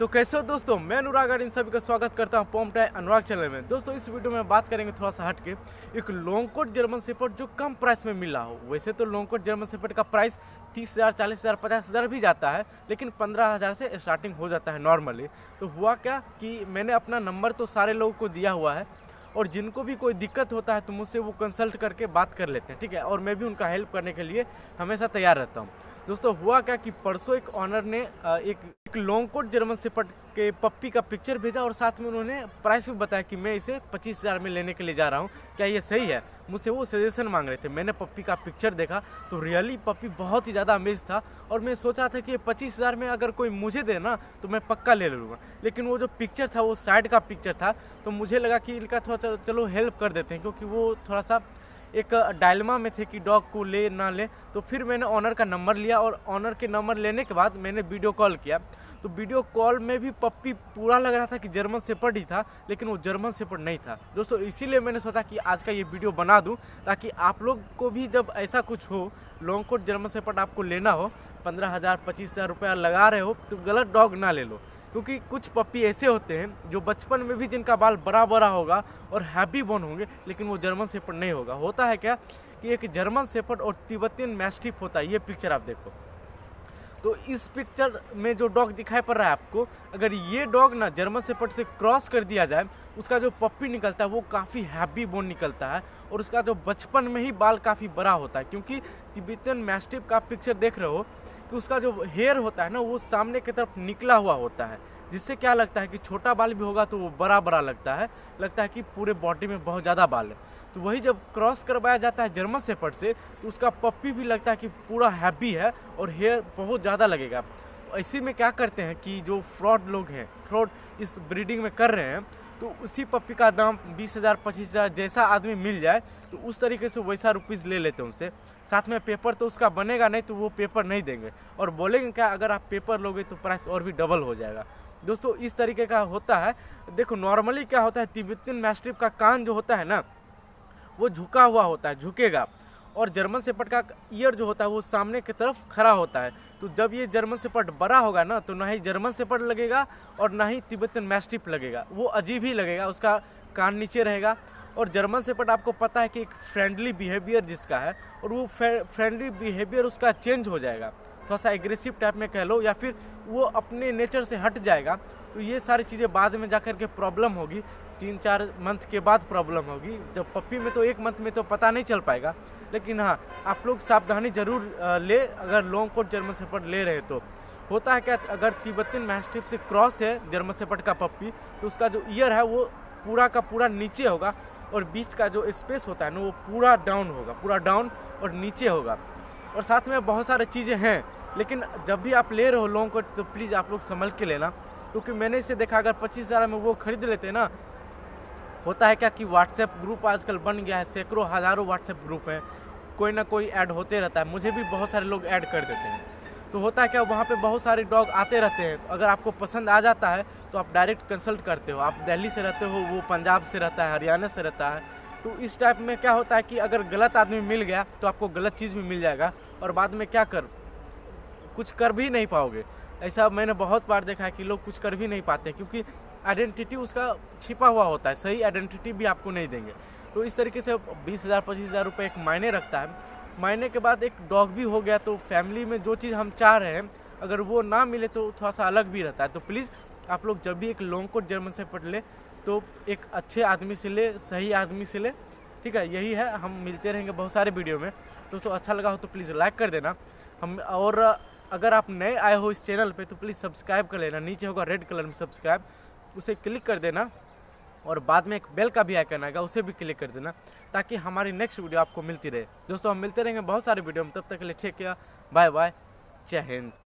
तो कैसे हो दोस्तों, मैं अनुराग और इन सभी का स्वागत करता हूं पॉम्टॉय अनुराग चैनल में। दोस्तों इस वीडियो में बात करेंगे थोड़ा सा हट के एक लॉन्ग कोट जर्मन शेफर्ड जो कम प्राइस में मिला हो। वैसे तो लॉन्ग कोट जर्मन शेफर्ड का प्राइस 30,000, 40,000, 50,000 भी जाता है, लेकिन 15,000 से स्टार्टिंग हो जाता है नॉर्मली। तो हुआ क्या कि मैंने अपना नंबर तो सारे लोगों को दिया हुआ है और जिनको भी कोई दिक्कत होता है तो मुझसे वो कंसल्ट करके बात कर लेते हैं, ठीक है। और मैं भी उनका हेल्प करने के लिए हमेशा तैयार रहता हूँ। दोस्तों हुआ क्या कि परसों एक ऑनर ने एक लॉन्ग कोट जर्मन शेफर्ड के पप्पी का पिक्चर भेजा और साथ में उन्होंने प्राइस भी बताया कि मैं इसे 25,000 में लेने के लिए जा रहा हूँ, क्या ये सही है। मुझसे वो सजेशन मांग रहे थे। मैंने पप्पी का पिक्चर देखा तो रियली पप्पी बहुत ही ज़्यादा अमेज था और मैं सोच रहा था कि 25,000 में अगर कोई मुझे दे ना तो मैं पक्का ले लूँगा। लेकिन वो जो पिक्चर था वो साइड का पिक्चर था, तो मुझे लगा कि इनका थोड़ा चलो हेल्प कर देते हैं, क्योंकि वो थोड़ा सा एक डायलमा में थे कि डॉग को ले ना ले। तो फिर मैंने ऑनर का नंबर लिया और ऑनर के नंबर लेने के बाद मैंने वीडियो कॉल किया। तो वीडियो कॉल में भी पप्पी पूरा लग रहा था कि जर्मन शेफर्ड ही था, लेकिन वो जर्मन शेफर्ड नहीं था। दोस्तों इसीलिए मैंने सोचा कि आज का ये वीडियो बना दूं, ताकि आप लोग को भी जब ऐसा कुछ हो, लॉन्ग कोट जर्मन शेफर्ड आपको लेना हो, 15,000 25,000 रुपया लगा रहे हो तो गलत डॉग ना ले लो। क्योंकि कुछ पप्पी ऐसे होते हैं जो बचपन में भी जिनका बाल बड़ा बड़ा होगा और हैवी बोन होंगे, लेकिन वो जर्मन शेफर्ड नहीं होगा। होता है क्या कि एक जर्मन शेफर्ड और तिब्बतन मास्टिफ होता है। ये पिक्चर आप देखो तो इस पिक्चर में जो डॉग दिखाई पड़ रहा है आपको, अगर ये डॉग ना जर्मन शेफर्ड से क्रॉस कर दिया जाए, उसका जो पप्पी निकलता है वो काफ़ी हैवी बोन निकलता है और उसका जो बचपन में ही बाल काफ़ी बड़ा होता है। क्योंकि तिब्बतन मास्टिफ का पिक्चर देख रहे हो कि उसका जो हेयर होता है ना वो सामने की तरफ निकला हुआ होता है, जिससे क्या लगता है कि छोटा बाल भी होगा तो वो बड़ा बड़ा लगता है कि पूरे बॉडी में बहुत ज़्यादा बाल है। तो वही जब क्रॉस करवाया जाता है जर्मन शेफर्ड से तो उसका पप्पी भी लगता है कि पूरा हैवी है और हेयर बहुत ज़्यादा लगेगा। इसी में क्या करते हैं कि जो फ्रॉड लोग हैं, फ्रॉड इस ब्रीडिंग में कर रहे हैं, तो उसी पप्पी का दाम 20,000 25,000 जैसा आदमी मिल जाए तो उस तरीके से वैसा रुपीज़ ले लेते हैं उनसे। साथ में पेपर तो उसका बनेगा नहीं, तो वो पेपर नहीं देंगे और बोलेंगे क्या अगर आप पेपर लोगे तो प्राइस और भी डबल हो जाएगा। दोस्तों इस तरीके का होता है। देखो नॉर्मली क्या होता है, तिब्बतन मास्टिफ का कान जो होता है ना वो झुका हुआ होता है, झुकेगा, और जर्मन शेफर्ड का ईयर जो होता है वो सामने की तरफ खड़ा होता है। तो जब ये जर्मन शेफर्ड बड़ा होगा ना तो ना ही जर्मन शेफर्ड लगेगा और ना ही तिब्बतन मास्टिफ लगेगा, वो अजीब ही लगेगा, उसका कान नीचे रहेगा। और जर्मन शेफर्ड आपको पता है कि एक फ्रेंडली बिहेवियर जिसका है, और वो फ्रेंडली बिहेवियर उसका चेंज हो जाएगा, थोड़ा सा एग्रेसिव टाइप में कह लो, या फिर वो अपने नेचर से हट जाएगा। तो ये सारी चीज़ें बाद में जाकर के प्रॉब्लम होगी, 3-4 मंथ के बाद प्रॉब्लम होगी। जब पप्पी में तो 1 मंथ में तो पता नहीं चल पाएगा, लेकिन हाँ आप लोग सावधानी जरूर ले अगर लॉन्ग कोट जर्मन शेफर्ड ले रहे तो। होता है क्या, अगर तिब्बतन मास्टिफ से क्रॉस है जर्मन शेफर्ड का पप्पी तो उसका जो ईयर है वो पूरा का पूरा नीचे होगा और बीच का जो स्पेस होता है ना वो पूरा डाउन होगा, पूरा डाउन और नीचे होगा। और साथ में बहुत सारी चीज़ें हैं, लेकिन जब भी आप ले रहे हो लॉन्ग कोट तो प्लीज़ आप लोग संभल के लेना। क्योंकि मैंने इसे देखा, अगर 25,000 में वो खरीद लेते ना, होता है क्या कि व्हाट्सएप ग्रुप आजकल बन गया है, सैकड़ों हज़ारों व्हाट्सएप ग्रुप हैं, कोई ना कोई ऐड होते रहता है, मुझे भी बहुत सारे लोग ऐड कर देते हैं। तो होता है क्या वहाँ पे बहुत सारे डॉग आते रहते हैं, अगर आपको पसंद आ जाता है तो आप डायरेक्ट कंसल्ट करते हो। आप दिल्ली से रहते हो, वो पंजाब से रहता है, हरियाणा से रहता है, तो इस टाइप में क्या होता है कि अगर गलत आदमी मिल गया तो आपको गलत चीज़ भी मिल जाएगा और बाद में क्या कुछ कर भी नहीं पाओगे। ऐसा मैंने बहुत बार देखा है कि लोग कुछ कर भी नहीं पाते, क्योंकि आइडेंटिटी उसका छिपा हुआ होता है, सही आइडेंटिटी भी आपको नहीं देंगे। तो इस तरीके से 20,000 25,000 रुपये एक मायने रखता है। मायने के बाद एक डॉग भी हो गया तो फैमिली में जो चीज़ हम चाह रहे हैं अगर वो ना मिले तो थोड़ा सा अलग भी रहता है। तो प्लीज़ आप लोग जब भी एक लॉन्ग कोट जर्मन शेफर्ड ले तो एक अच्छे आदमी से ले, सही आदमी से ले, ठीक है। यही है, हम मिलते रहेंगे बहुत सारे वीडियो में। दोस्तों अच्छा लगा हो तो प्लीज़ लाइक कर देना हम, और अगर आप नए आए हो इस चैनल पर तो प्लीज़ सब्सक्राइब कर लेना, नीचे होगा रेड कलर में सब्सक्राइब, उसे क्लिक कर देना। और बाद में एक बेल का भी आइकन आएगा, उसे भी क्लिक कर देना, ताकि हमारी नेक्स्ट वीडियो आपको मिलती रहे। दोस्तों हम मिलते रहेंगे बहुत सारे वीडियो में, तब तक के लिए ठीक है, बाय बाय, जय हिंद।